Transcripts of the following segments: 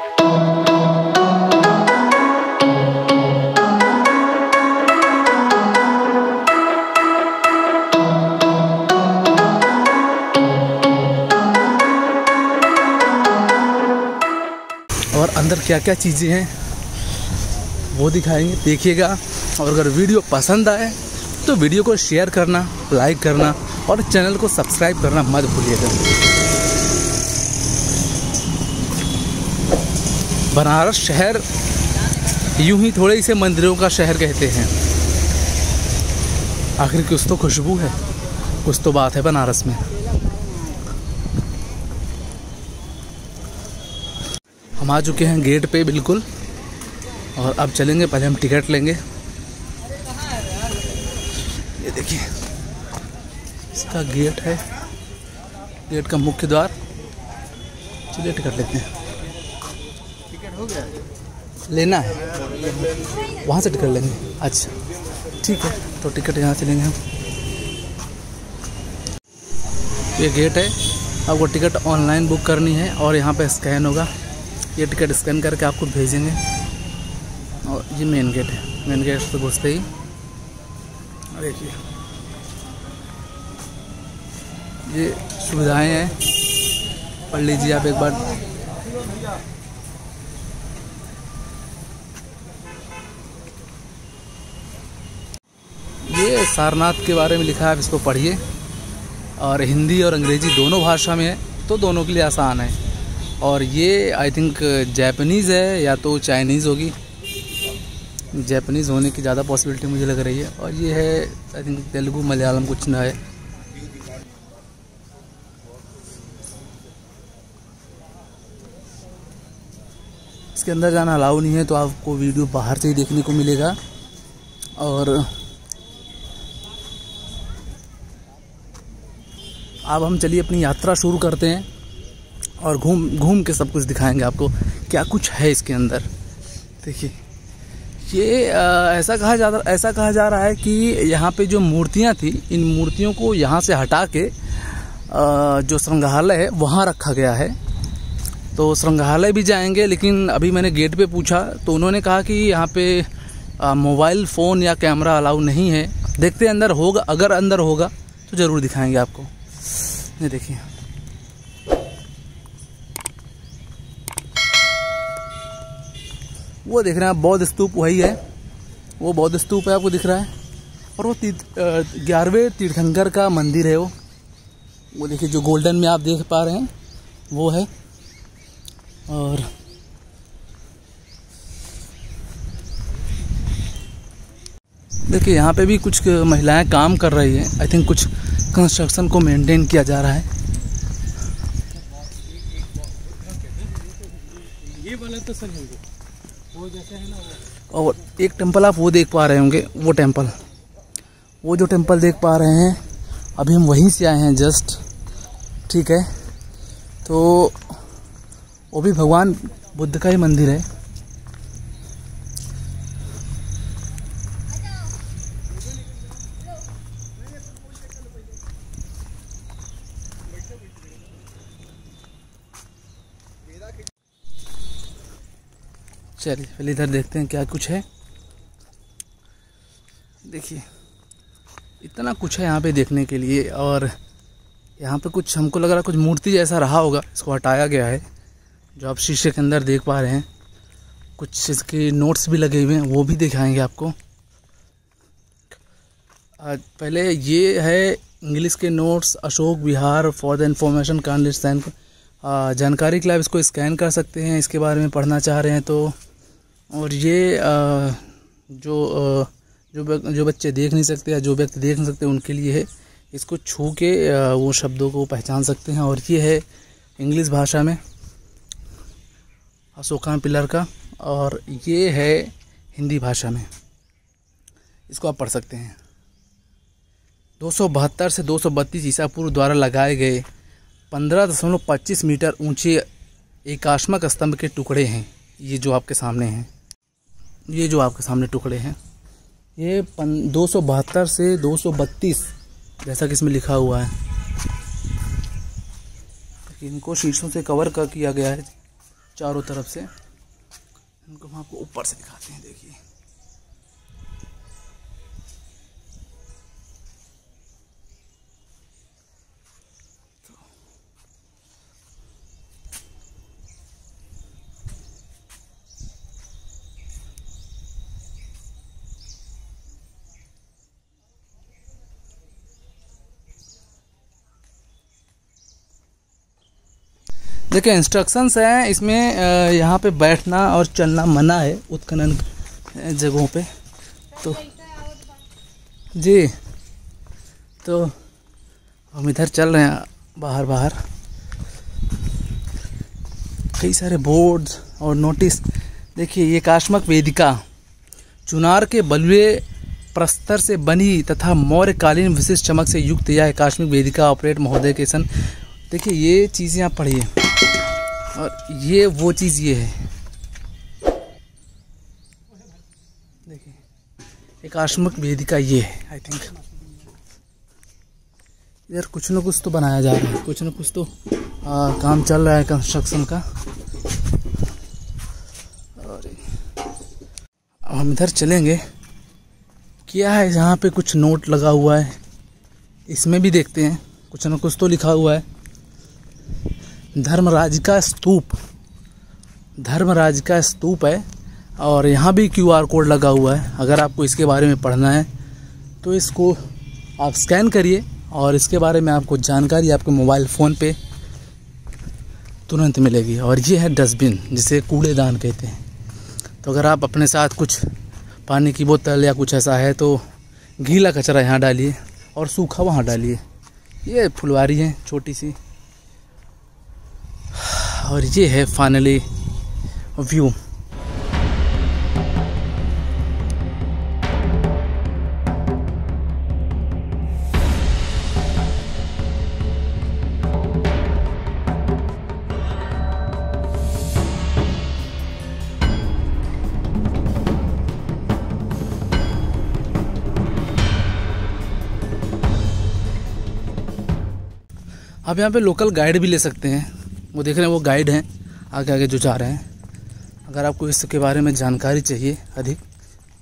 और अंदर क्या क्या चीज़ें हैं वो दिखाएंगे, देखिएगा। और अगर वीडियो पसंद आए तो वीडियो को शेयर करना, लाइक करना और चैनल को सब्सक्राइब करना मत भूलिएगा। बनारस शहर यूं ही थोड़े इसे मंदिरों का शहर कहते हैं, आखिर कुछ तो खुशबू है, कुछ तो बात है बनारस में। हम आ चुके हैं गेट पे बिल्कुल, और अब चलेंगे, पहले हम टिकट लेंगे। ये देखिए इसका गेट है, गेट का मुख्य द्वार। चलिए टिकट लेते हैं। टिकट हो गया, लेना है वहाँ से टिकट लेंगे। अच्छा ठीक है, तो टिकट यहाँ से लेंगे हम। ये गेट है, आपको टिकट ऑनलाइन बुक करनी है और यहाँ पे स्कैन होगा, ये टिकट स्कैन करके आपको भेजेंगे। और ये मेन गेट है, मेन गेट से घुसते ही देखिए ये सुविधाएं हैं, पढ़ लीजिए आप एक बार। ये सारनाथ के बारे में लिखा है, आप इसको पढ़िए, और हिंदी और अंग्रेजी दोनों भाषा में है तो दोनों के लिए आसान है। और ये आई थिंक जापानीज़ है या तो चाइनीज़ होगी, जापानीज़ होने की ज़्यादा पॉसिबिलिटी मुझे लग रही है। और ये है आई थिंक तेलुगू मलयालम कुछ ना है। इसके अंदर जाना अलाउ नहीं है, तो आपको वीडियो बाहर से ही देखने को मिलेगा। और अब हम चलिए अपनी यात्रा शुरू करते हैं और घूम के सब कुछ दिखाएंगे आपको क्या कुछ है इसके अंदर। देखिए ये ऐसा कहा जा रहा है कि यहाँ पे जो मूर्तियाँ थी, इन मूर्तियों को यहाँ से हटा के जो संग्रहालय है वहाँ रखा गया है। तो संग्रहालय भी जाएंगे, लेकिन अभी मैंने गेट पे पूछा तो उन्होंने कहा कि यहाँ पे मोबाइल फ़ोन या कैमरा अलाउ नहीं है। देखते हैं अंदर होगा, अगर अंदर होगा तो ज़रूर दिखाएँगे आपको। ये देखिए वो देख रहे हैं आप, बौद्ध स्तूप वही है, वो बौद्ध स्तूप है आपको दिख रहा है। और वो 11वें तीर्थंकर का मंदिर है वो देखिए जो गोल्डन में आप देख पा रहे हैं वो है। और देखिए यहाँ पे भी कुछ महिलाएं काम कर रही हैं, आई थिंक कुछ कंस्ट्रक्शन को मेंटेन किया जा रहा है। ये वाला तो सही है वो जैसे है ना वो। और एक टेंपल आप वो देख पा रहे होंगे, वो जो टेंपल देख पा रहे हैं, अभी हम वहीं से आए हैं जस्ट। ठीक है, तो वो भी भगवान बुद्ध का ही मंदिर है। चलिए पहले इधर देखते हैं क्या कुछ है। देखिए इतना कुछ है यहाँ पे देखने के लिए। और यहाँ पे कुछ हमको लग रहा कुछ मूर्ति जैसा रहा होगा, इसको हटाया गया है, जो आप शीशे के अंदर देख पा रहे हैं। कुछ इसके नोट्स भी लगे हुए हैं, वो भी दिखाएंगे आपको। पहले ये है इंग्लिश के notes, Ashok Vihar for the information kindly scan, जानकारी के लिए आप इसको स्कैन कर सकते हैं, इसके बारे में पढ़ना चाह रहे हैं तो। और ये जो बच्चे देख नहीं सकते या जो व्यक्ति देख नहीं सकते उनके लिए है, इसको छू के वो शब्दों को पहचान सकते हैं। और ये है इंग्लिश भाषा में अशोका पिलर का, और ये है हिंदी भाषा में, इसको आप पढ़ सकते हैं। 272 से 232 ईसा पूर्व द्वारा लगाए गए 15.25 मीटर ऊंचे एकाश्मक स्तंभ के टुकड़े हैं, ये जो आपके सामने हैं, ये जो आपके सामने टुकड़े हैं, ये 272 से 232 जैसा कि इसमें लिखा हुआ है। इनको शीशों से कवर किया गया है, चारों तरफ से। इनको हम आपको ऊपर से दिखाते हैं, देखिए देखिए इंस्ट्रक्शंस हैं इसमें। यहाँ पे बैठना और चलना मना है उत्खनन जगहों पे। तो जी तो हम इधर चल रहे हैं बाहर बाहर। कई सारे बोर्ड्स और नोटिस। देखिए ये कास्मिक वेदिका चुनार के बलुए प्रस्तर से बनी तथा मौर्यकालीन विशिष्ट चमक से युक्त यह कास्मिक वेदिका ऑपरेट महोदय के सन। देखिए ये चीज़ें आप पढ़िए, और ये वो चीज़ ये है देखिए एक कास्मिक वेदिका ये है। आई थिंक इधर कुछ ना कुछ तो बनाया जा रहा है, कुछ ना कुछ तो काम चल रहा है कंस्ट्रक्शन का। और अब हम इधर चलेंगे, क्या है यहाँ पे कुछ नोट लगा हुआ है, इसमें भी देखते हैं कुछ ना कुछ तो लिखा हुआ है। धर्मराजिका स्तूप, धर्मराजिका स्तूप है, और यहाँ भी QR कोड लगा हुआ है। अगर आपको इसके बारे में पढ़ना है तो इसको आप स्कैन करिए और इसके बारे में आपको जानकारी आपके मोबाइल फ़ोन पे तुरंत मिलेगी। और ये है डस्टबिन जिसे कूड़ेदान कहते हैं। तो अगर आप अपने साथ कुछ पानी की बोतल या कुछ ऐसा है तो गीला कचरा यहाँ डालिए और सूखा वहाँ डालिए। ये फुलवारी है छोटी सी, और ये है फाइनली व्यू। आप यहाँ पे लोकल गाइड भी ले सकते हैं, वो देख रहे हैं वो गाइड हैं आगे आगे जो जा रहे हैं। अगर आपको इसके बारे में जानकारी चाहिए अधिक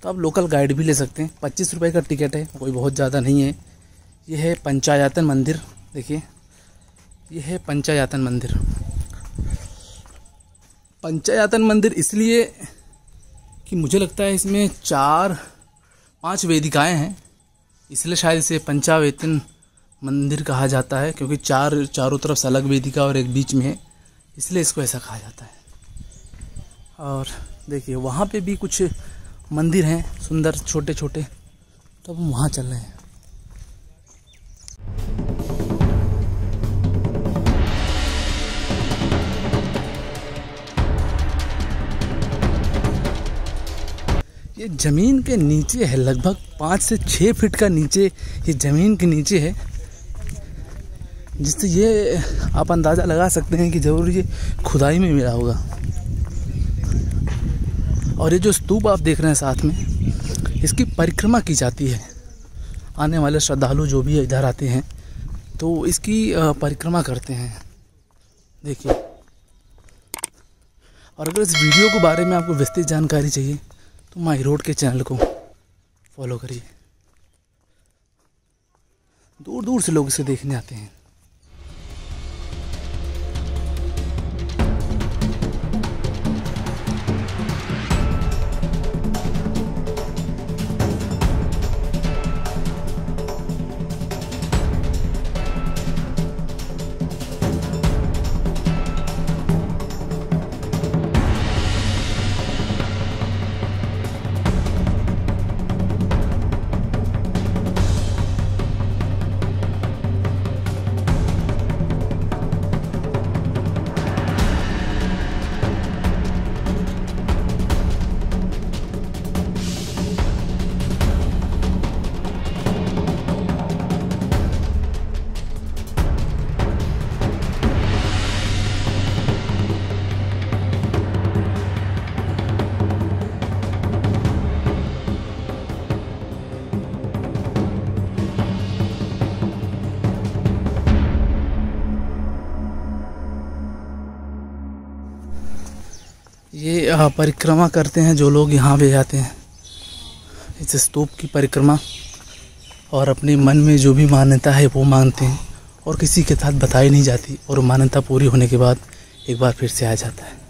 तो आप लोकल गाइड भी ले सकते हैं। 25 रुपये का टिकट है, कोई बहुत ज़्यादा नहीं है। ये है पंचायतन मंदिर, देखिए ये है पंचायतन मंदिर। पंचायतन मंदिर इसलिए कि मुझे लगता है इसमें 4-5 वेदिकाएँ हैं, इसलिए शायद इसे पंचायतन मंदिर कहा जाता है, क्योंकि चारों तरफ से अलग वेदिका और एक बीच में है, इसलिए इसको ऐसा कहा जाता है। और देखिए वहाँ पे भी कुछ मंदिर हैं सुंदर छोटे छोटे, तो हम वहाँ चल रहे हैं। ये ज़मीन के नीचे है, लगभग 5 से 6 फीट का नीचे ये ज़मीन के नीचे है, जिससे ये आप अंदाज़ा लगा सकते हैं कि ज़रूर ये खुदाई में मिला होगा। और ये जो स्तूप आप देख रहे हैं साथ में, इसकी परिक्रमा की जाती है। आने वाले श्रद्धालु जो भी इधर आते हैं तो इसकी परिक्रमा करते हैं, देखिए। और अगर इस वीडियो के बारे में आपको विस्तृत जानकारी चाहिए तो माई रोड के चैनल को फॉलो करिए। दूर दूर से लोग इसे देखने आते हैं। ये परिक्रमा करते हैं जो लोग यहाँ पे जाते हैं, इस स्तूप की परिक्रमा, और अपने मन में जो भी मान्यता है वो मानते हैं और किसी के साथ बताई नहीं जाती, और मान्यता पूरी होने के बाद एक बार फिर से आ जाता है।